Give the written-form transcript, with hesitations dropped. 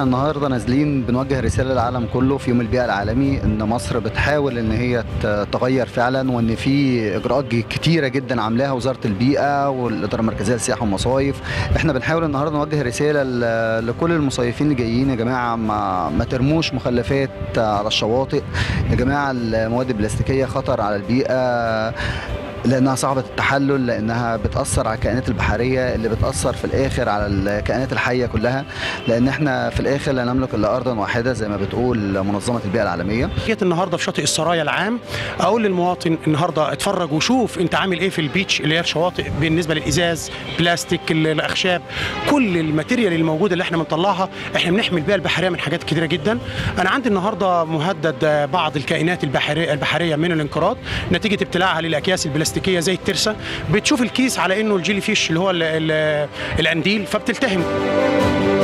احنا النهارده نازلين بنوجه رساله للعالم كله في يوم البيئه العالمي ان مصر بتحاول ان هي تغير فعلا، وان في اجراءات كتيره جدا عاملاها وزاره البيئه والاداره المركزيه للسياحه والمصايف. احنا بنحاول النهارده نوجه رساله لكل المصيفين اللي جايين، يا جماعه ما ترموش مخلفات على الشواطئ، يا جماعه المواد البلاستيكيه خطر على البيئه لأنها صعبة التحلل، لأنها بتأثر على الكائنات البحرية اللي بتأثر في الآخر على الكائنات الحية كلها، لأن احنا في الآخر لا نملك إلا أرضا واحدة زي ما بتقول منظمة البيئة العالمية. جيت النهاردة في شاطئ السرايا العام أقول للمواطن النهاردة اتفرج وشوف أنت عامل إيه في البيتش، اللي هي الشواطئ بالنسبة للإزاز، بلاستيك، الأخشاب، كل الماتيريال الموجودة اللي احنا بنطلعها احنا بنحمي البيئة البحرية من حاجات كتيرة جدا. أنا عندي النهاردة مهدد بعض الكائنات البحرية من الانقراض نتيجة ابتلاعها للأكياس البلاستيكية زي الترسه، بتشوف الكيس على انه الجيلي فيش اللي هو القنديل فبتلتهم.